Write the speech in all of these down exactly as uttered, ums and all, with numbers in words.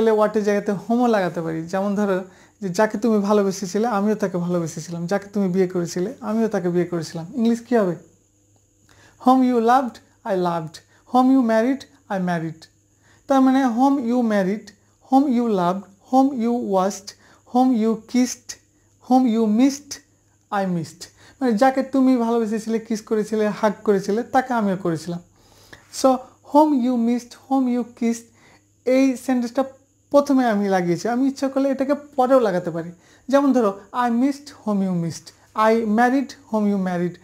করলে ওয়াটের জায়গাতে হোমও লাগাতে পারি যেমন ধরো যে যাকে তুমি ভালোবেসেছিলে আমিও তাকে ভালোবেসেছিলাম যাকে তুমি বিয়ে করেছিলে আমিও তাকে বিয়ে করেছিলাম ইংলিশ কি হবে whom you loved I loved whom you married I married তার মানে whom you married whom you loved whom you watched whom you kissed whom you missed I missed মানে যাকে তুমি ভালোবেসেছিলে কিস করেছিলে হাগ করেছিলে তাকে আমিও করেছিলাম so whom you missed whom you kissed এই সেন্টেন্সটা প্রথমে আমি লাগিয়েছি আমি ইচ্ছা করলে এটাকে পরেও লাগাতে পারি যেমন ধরো I missed whom you missed I married whom you married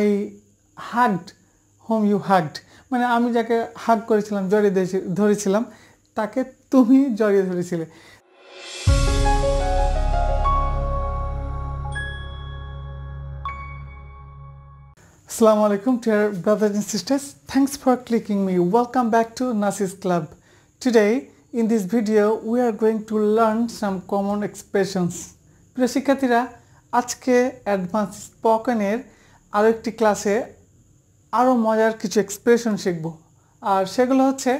I hugged whom you hugged মানে আমি যাকে হাগ করেছিলাম জড়িয়ে ধরেছিলাম তাকে তুমি জড়িয়ে ধরেছিলে Assalamu alaikum dear brothers and sisters, thanks for clicking me. Welcome back to Nasir's Club. Today in this video we are going to learn some common expressions. Priyo shikhyatira, ajke advanced spoken er aro ekti class e aro mojar kichu expression shikhbo. Ar shegulo hocche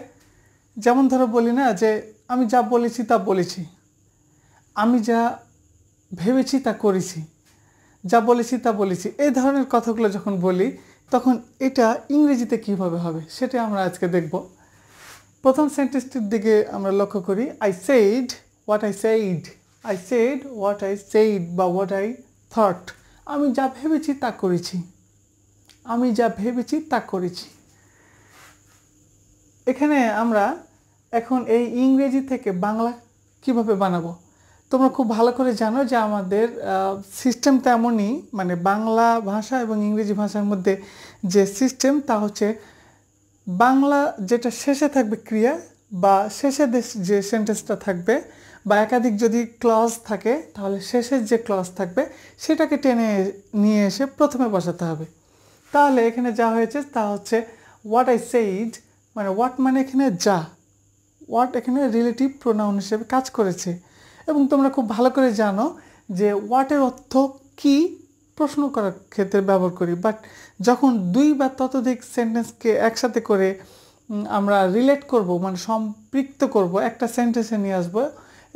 jemon dhoro boli na je ami ja bolechi ta bolechi. Ami ja bhebechi ta korechi. যা বলেছি তা বলেছি এই ধরনের কথাগুলো যখন বলি তখন এটা ইংরেজিতে কিভাবে হবে সেটা আমরা আজকে দেখব প্রথম সেন্টেন্সটির দিকে আমরা লক্ষ্য করি I said what I said I said what I said বা what I thought আমি যা ভেবেছি তা করেছি আমি যা ভেবেছি তা করেছি এখানে আমরা এখন এই ইংরেজি থেকে বাংলা কিভাবে বানাবো তোমরা খুব ভালো করে জানো যে আমাদের সিস্টেম তেমনই মানে বাংলা ভাষা এবং ইংরেজি ভাষার মধ্যে যে সিস্টেম তা হচ্ছে বাংলা যেটা শেষে থাকবে ক্রিয়া বা শেষে যে সেন্টেন্সটা থাকবে বা একাধিক যদি ক্লজ থাকে তাহলে শেষে যে ক্লজ থাকবে সেটাকে টেনে নিয়ে এসে প্রথমে বসাতে হবে তাহলে এখানে যা হয়েছে তা হচ্ছে what I said মানে what মানে এখানে যা what এখানে রিলেটিভ প্রোনাউন হিসেবে কাজ করেছে এবং তোমরা খুব ভালো করে জানো যে what এর অর্থ কি প্রশ্ন করার ক্ষেত্রে ব্যবহার করি বাট যখন দুই বা ততোধিক সেন্টেন্সকে একসাথে করে আমরা রিলেট করব মানে সম্পৃক্ত করব একটা সেন্টেন্সে নিয়ে আসব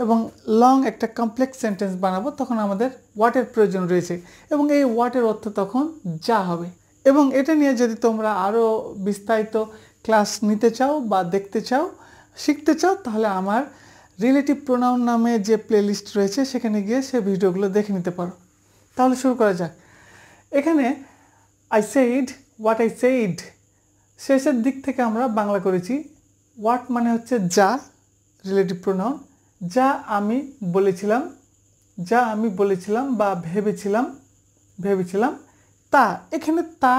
এবং লং একটা কমপ্লেক্স সেন্টেন্স বানাবো তখন আমাদের what এর প্রয়োজন রয়েছে এবং এই what এর অর্থ তখন যা হবে এবং এটা নিয়ে যদি তোমরা আরো বিস্তারিত ক্লাস নিতে চাও বা দেখতে চাও শিখতে চাও তাহলে আমার Relative pronoun নামে যে playlist রয়েছে সেখানে গিয়ে সেই ভিডিওগুলো দেখে নিতে পারো তাহলে শুরু করা যাক এখানে I said what I said শেষের দিক থেকে আমরা বাংলা করেছি what মানে হচ্ছে যা relative pronoun যা আমি বলেছিলাম যা আমি বলেছিলাম বা ভেবেছিলাম ভেবেছিলাম তা এখানে তা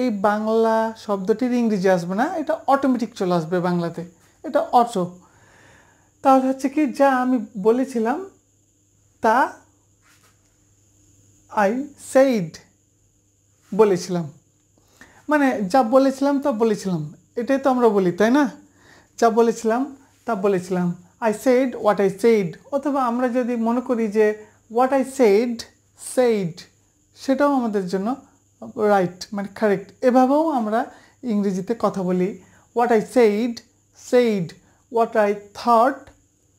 এই বাংলা শব্দটির ইংরেজি আসবে না এটা অটোমেটিক চলে আসবে বাংলাতে এটা অটো তাহলে হচ্ছে কি যা আমি বলেছিলাম তা I said বলেছিলাম মানে যা বলেছিলাম তা বলেছিলাম এটাই তো আমরা বলি তাই না যা বলেছিলাম তা বলেছিলাম I said what I said অথবা আমরা যদি মনে করি যে what I said said সেটাও আমাদের জন্য রাইট মানে কারেক্ট এভাবেও আমরা ইংরেজিতে কথা বলি what I said said what I thought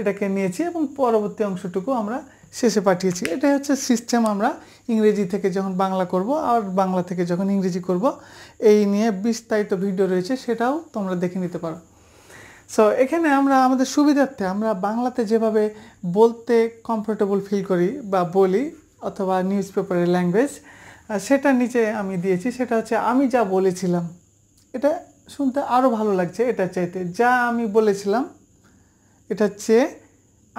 এটাকে নিয়েছি এবং পরবর্তী অংশটুকু আমরা শেষে পাঠিয়েছি এটা হচ্ছে সিস্টেম আমরা ইংরেজি থেকে যখন বাংলা করব আর বাংলা থেকে যখন ইংরেজি করব এই নিয়ে বিস্তারিত ভিডিও রয়েছে সেটাও তোমরা দেখে নিতে পারো সো এখানে আমরা আমাদের সুবিধার্থে আমরা বাংলাতে যেভাবে বলতে কমফোর্টেবল ফিল করি বা বলি অথবা নিউজপেপারের ল্যাঙ্গুয়েজ সেটা নিচে আমি দিয়েছি সেটা হচ্ছে আমি যা বলেছিলাম এটা শুনতে আরো ভালো লাগছে এটা চাইতে যা আমি বলেছিলাম এটা হচ্ছে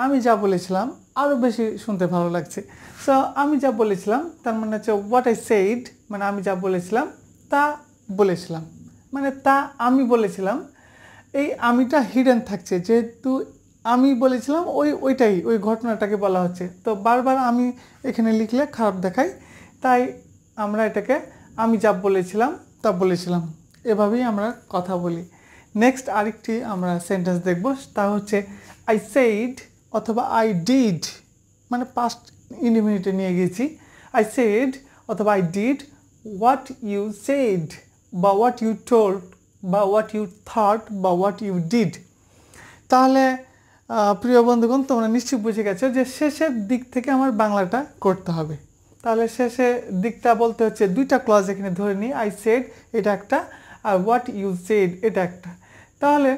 আমি যা বলেছিলাম আরো বেশি শুনতে ভালো লাগছে সো আমি যা বলেছিলাম তার মানে হচ্ছে what I said মানে আমি যা বলেছিলাম তা বলেছিলাম মানে তা আমি বলেছিলাম এই আমিটা হিডেন থাকছে যেহেতু আমি বলেছিলাম ওই ওইটাই ওই ঘটনাটাকে বলা হচ্ছে। তো বারবার আমি এখানে লিখলে খারাপ দেখাই, তাই আমরা এটাকে আমি যা বলেছিলাম তা বলেছিলাম, এভাবেই আমরা কথা বলি। নেক্সট আরেকটি আমরা সেন্টেন্স দেখব, তা হচ্ছে আই সেড অথবা আই ডিড, মানে পাস্ট ইনডিফিনিটে নিয়ে গেছি। আই সেড অথবা I did what you said বা হোয়াট ইউ টোল্ড বা হোয়াট ইউ থট বা হোয়াট ইউ ডিড। তাহলে প্রিয় বন্ধুগণ, তোমরা নিশ্চয়ই বুঝে গেছো যে শেষের দিক থেকে আমার বাংলাটা করতে হবে। তাহলে শেষের দিকটা বলতে হচ্ছে দুইটা ক্লজ এখানে ধরে নিই, আই সেড এটা একটা, আর হোয়াট ইউ সেড এটা একটা। তাহলে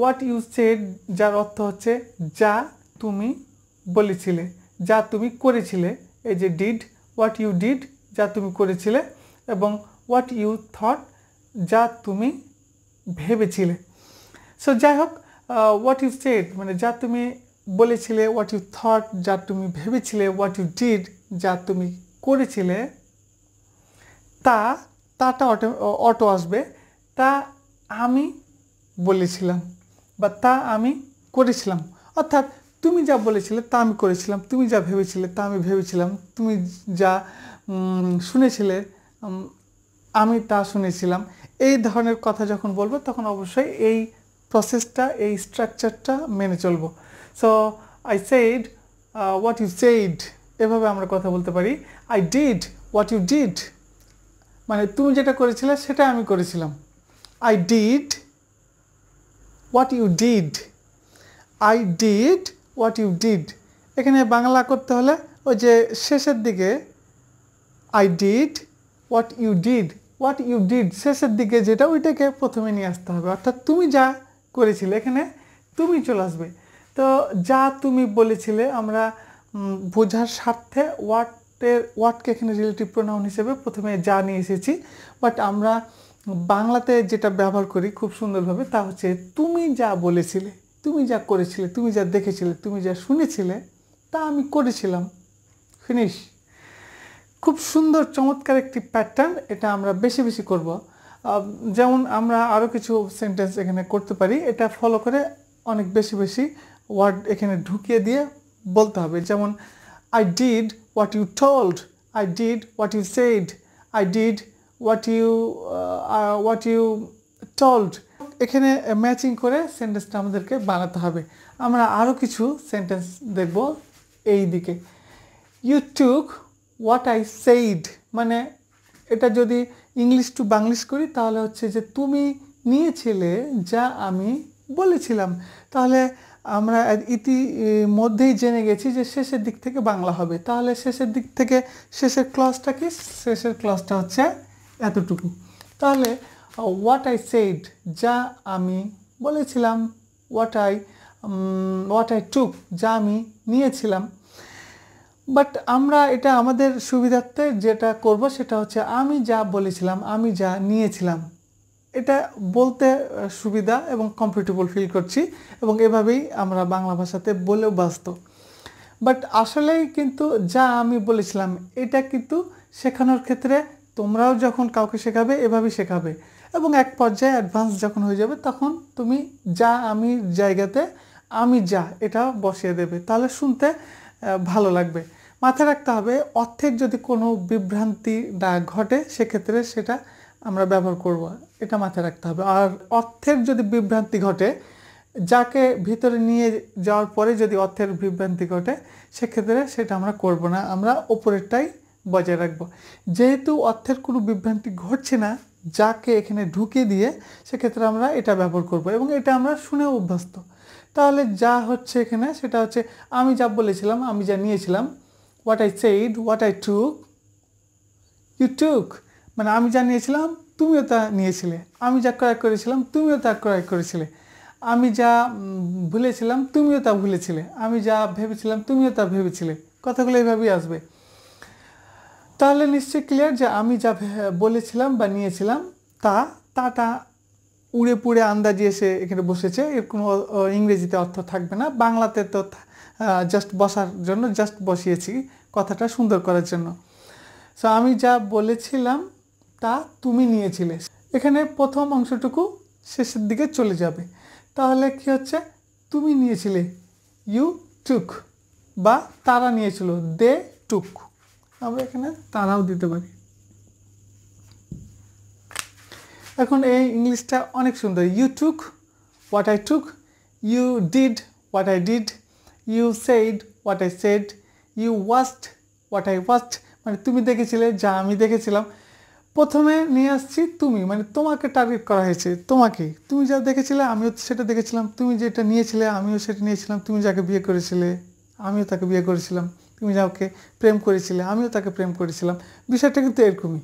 হোয়াট ইউ সেড যার অর্থ হচ্ছে যা তুমি বলেছিলে, যা তুমি করেছিলে, এই যে ডিড, হোয়াট ইউ ডিড যা তুমি করেছিলে, এবং হোয়াট ইউ থট যা তুমি ভেবেছিলে। সো যাই হোক, হোয়াট ইউ সেড মানে যা তুমি বলেছিলে, হোয়াট ইউ থট যা তুমি ভেবেছিলে, হোয়াট ইউ ডিড যা তুমি করেছিলে, তা তাটা অটো অটো আসবে, তা আমি বলেছিলাম বা তা আমি করেছিলাম। অর্থাৎ তুমি যা বলেছিলে তা আমি করেছিলাম, তুমি যা ভেবেছিলে তা আমি ভেবেছিলাম, তুমি যা শুনেছিলে আমি তা শুনেছিলাম। এই ধরনের কথা যখন বলবো তখন অবশ্যই এই প্রসেসটা, এই স্ট্রাকচারটা মেনে চলবো। So I said what you said, এভাবে আমরা কথা বলতে পারি। I did what you did মানে তুমি যেটা করেছিলে সেটা আমি করেছিলাম। I did what you did, I did what you did. এখানে বাংলা করতে হলে ওই যে শেষের দিকে I did what you did, what you did শেষের দিকে যেটা ওইটাকে প্রথমে নিয়ে আসতে হবে, অর্থাৎ তুমি যা করেছিলে এখানে তুমি চলে আসবে। তো যা তুমি বলেছিলে আমরা বোঝার স্বার্থে হোয়াটের হোয়াটকে এখানে রিলেটিভ প্রোনাউন হিসেবে প্রথমে যা নিয়ে এসেছি, বাট আমরা বাংলাতে যেটা ব্যবহার করি খুব সুন্দরভাবে তা হচ্ছে তুমি যা বলেছিলে, তুমি যা করেছিলে, তুমি যা দেখেছিলে, তুমি যা শুনেছিলে তা আমি করেছিলাম। ফিনিশ। খুব সুন্দর চমৎকার একটি প্যাটার্ন, এটা আমরা বেশি বেশি করব। যেমন আমরা আরও কিছু সেন্টেন্স এখানে করতে পারি, এটা ফলো করে অনেক বেশি বেশি ওয়ার্ড এখানে ঢুকিয়ে দিয়ে বলতে হবে। যেমন I did what you told, I did what you said, I did what you what you told. এখানে ম্যাচিং করে সেন্টেন্সটা আমাদেরকে বানাতে হবে। আমরা আরও কিছু সেন্টেন্স দেখব এই দিকে। You took what I said, মানে এটা যদি ইংলিশ টু বাংলিশ করি তাহলে হচ্ছে যে তুমি নিয়েছিলে যা আমি বলেছিলাম। তাহলে আমরা ইতিমধ্যেই জেনে গেছি যে শেষের দিক থেকে বাংলা হবে। তাহলে শেষের দিক থেকে শেষের ক্লজটা কি? শেষের ক্লজটা হচ্ছে এতটুকু। তাহলে হোয়াট আই সেইড যা আমি বলেছিলাম, what I what I took যা আমি নিয়েছিলাম। বাট আমরা এটা আমাদের সুবিধার্থে যেটা করব সেটা হচ্ছে আমি যা বলেছিলাম, আমি যা নিয়েছিলাম, এটা বলতে সুবিধা এবং কমফোর্টেবল ফিল করছি, এবং এভাবেই আমরা বাংলা ভাষাতে বলেও বাঁচত। বাট আসলেই কিন্তু যা আমি বলেছিলাম এটা কিন্তু শেখানোর ক্ষেত্রে তোমরাও যখন কাউকে শেখাবে এভাবেই শেখাবে, এবং এক পর্যায়ে অ্যাডভান্স যখন হয়ে যাবে তখন তুমি যা আমি জায়গাতে আমি যা এটা বসিয়ে দেবে, তাহলে শুনতে ভালো লাগবে। মাথায় রাখতে হবে অর্থের যদি কোনো বিভ্রান্তি না ঘটে সেক্ষেত্রে সেটা আমরা ব্যবহার করব, এটা মাথায় রাখতে হবে। আর অর্থের যদি বিভ্রান্তি ঘটে, যাকে ভিতরে নিয়ে যাওয়ার পরে যদি অর্থের বিভ্রান্তি ঘটে সেক্ষেত্রে সেটা আমরা করব না, আমরা ওপরেরটাই বজায় রাখব। যেহেতু অর্থের কোনো বিভ্রান্তি ঘটছে না যাকে এখানে ঢুকিয়ে দিয়ে, সেক্ষেত্রে আমরা এটা ব্যবহার করব, এবং এটা আমরা শুনেও অভ্যস্ত। তাহলে যা হচ্ছে এখানে সেটা হচ্ছে আমি যা বলেছিলাম, আমি যা নিয়েছিলাম, what I said what I took, you took মানে আমি যা নিয়েছিলাম তুমিও তা নিয়েছিলে, আমি যা ক্রয় করেছিলাম তুমিও তা ক্রয় করেছিলে, আমি যা ভুলেছিলাম তুমিও তা ভুলেছিলে, আমি যা ভেবেছিলাম তুমিও তা ভেবেছিলে। কথাগুলো এইভাবেই আসবে। তাহলে নিশ্চয়ই ক্লিয়ার যে আমি যা বলেছিলাম বা নিয়েছিলাম তা তাটা উড়ে পুড়ে আন্দাজি এসে এখানে বসেছে, এর কোনো ইংরেজিতে অর্থ থাকবে না। বাংলাতে তো জাস্ট বসার জন্য জাস্ট বসিয়েছি কথাটা সুন্দর করার জন্য। সো আমি যা বলেছিলাম তা তুমি নিয়েছিলে, এখানে প্রথম অংশটুকু শেষের দিকে চলে যাবে। তাহলে কি হচ্ছে? তুমি নিয়েছিলে you took বা তারা নিয়েছিল they took আমরা এখানে তারাও দিতে পারি এখন এই ইংলিশটা অনেক সুন্দর you took what I took you did what I did you said what I said you watched what I watched মানে তুমি দেখেছিলে যা আমি দেখেছিলাম প্রথমে নিয়ে আসছি তুমি মানে তোমাকে টার্গেট করা হয়েছে তোমাকে তুমি যা দেখেছিলে আমিও সেটা দেখেছিলাম তুমি যেটা নিয়েছিলে আমিও সেটা নিয়েছিলাম তুমি যাকে বিয়ে করেছিলে আমিও তাকে বিয়ে করেছিলাম তুমি যাকে প্রেম করেছিলে আমিও তাকে প্রেম করেছিলাম বিষয়টা কিন্তু এরকমই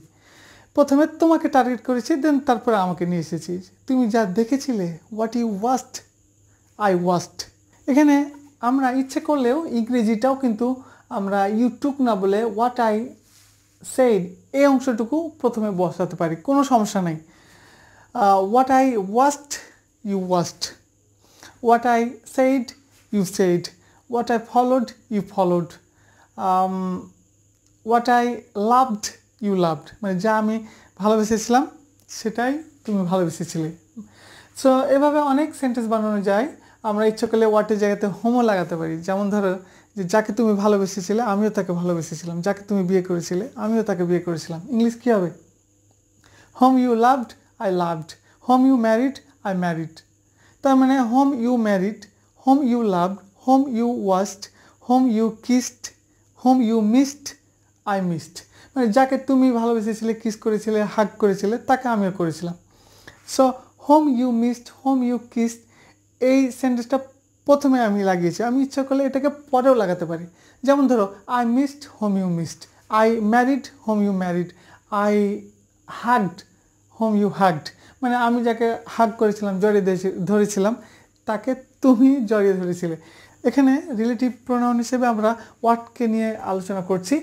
প্রথমে তোমাকে টার্গেট করেছি দেন তারপর আমাকে নিয়ে এসেছি তুমি যা দেখেছিলে what you watched I watched এখানে আমরা ইচ্ছে করলেও ইংরেজিটাও কিন্তু আমরা you took না বলে what I said এই অংশটুকু প্রথমে বসাতে পারি কোনো সমস্যা নাই what I watched you watched what I said you said what I followed you followed um what I loved you loved মানে যা আমি ভালোবেসেছিলাম সেটাই তুমি ভালোবেসেছিলে সো এভাবে অনেক সেন্টেন্স বানানো যায় আমরা ইচ্ছে করলে what এর জায়গাতে homo লাগাতে পারি যেমন ধরো যে যাকে তুমি ভালোবেসেছিলে আমিও তাকে ভালোবেসেছিলাম যাকে তুমি বিয়ে করেছিলে আমিও তাকে বিয়ে করেছিলাম ইংলিশ কি হবে whom you loved I loved whom you married I married তার মানে whom you married whom you loved whom you watched whom you kissed whom you missed I missed মানে যাকে তুমি ভালোবেসেছিলে কিস করেছিলে হাগ করেছিলে তাকে আমিও করেছিলাম so whom you missed whom you kissed এই সেন্টেন্সটা প্রথমে আমি লাগিয়েছি আমি ইচ্ছা করলে এটাকে পরেও লাগাতে পারি যেমন ধরো I missed whom you missed I married whom you married I hugged whom you hugged মানে আমি যাকে হাগ করেছিলাম জড়িয়ে ধরেছিলাম তাকে তুমি জড়িয়ে ধরেছিলে এখানে রিলেটিভ প্রোনাউন হিসেবে আমরা what কে নিয়ে আলোচনা করছি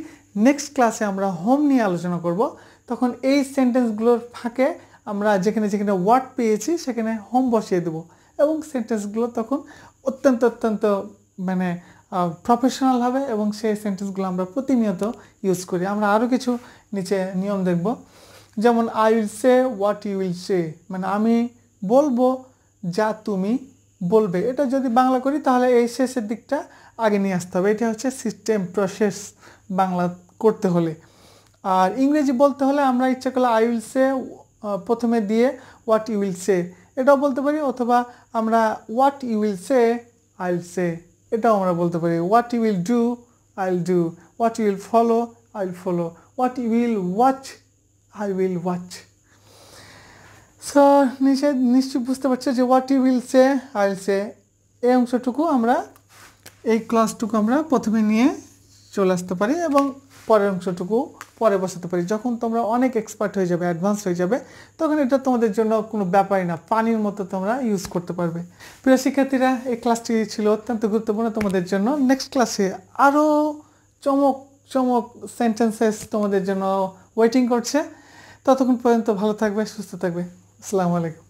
নেক্সট ক্লাসে আমরা whom নিয়ে আলোচনা করব তখন এই সেন্টেন্সগুলোর ফাঁকে আমরা যেখানে যেখানে what পেয়েছি সেখানে whom বসিয়ে দেব এবং সেন্টেন্সগুলো তখন অত্যন্ত অত্যন্ত মানে প্রফেশনাল হবে এবং সেই সেন্টেন্সগুলো আমরা প্রতিনিয়ত ইউজ করি আমরা আরো কিছু নিচে নিয়ম দেখব যেমন I will say what you will say মানে আমি বলবো যা তুমি বলবে এটা যদি বাংলা করি তাহলে এই শেষের দিকটা আগে নিয়ে আসতে হবে এটা হচ্ছে সিস্টেম প্রসেস বাংলা করতে হলে আর ইংরেজি বলতে হলে আমরা ইচ্ছা করলে I will say প্রথমে দিয়ে what you will say এটাও বলতে পারি অথবা আমরা what you will say I'll say এটাও আমরা বলতে পারি what you will do I'll do what you will follow I'll follow what you will watch I will watch so নিশ্চয় নিশ্চয় বুঝতে পারছো যে what you will say I'll say এই অংশটুকু আমরা এই ক্লাসটুকু আমরা প্রথমে নিয়ে চলে আসতে পারি এবং পরের অংশটুকু পরে বসাতে পারি যখন তোমরা অনেক এক্সপার্ট হয়ে যাবে অ্যাডভান্স হয়ে যাবে তখন এটা তোমাদের জন্য কোনো ব্যাপারই না পানির মতো তোমরা ইউজ করতে পারবে প্রিয় শিক্ষার্থীরা এই ক্লাসটি ছিল অত্যন্ত গুরুত্বপূর্ণ তোমাদের জন্য নেক্সট ক্লাসে আরো চমক চমক সেন্টেন্সেস তোমাদের জন্য ওয়েটিং করছে ততক্ষণ পর্যন্ত ভালো থাকবে সুস্থ থাকবে আসসালামু আলাইকুম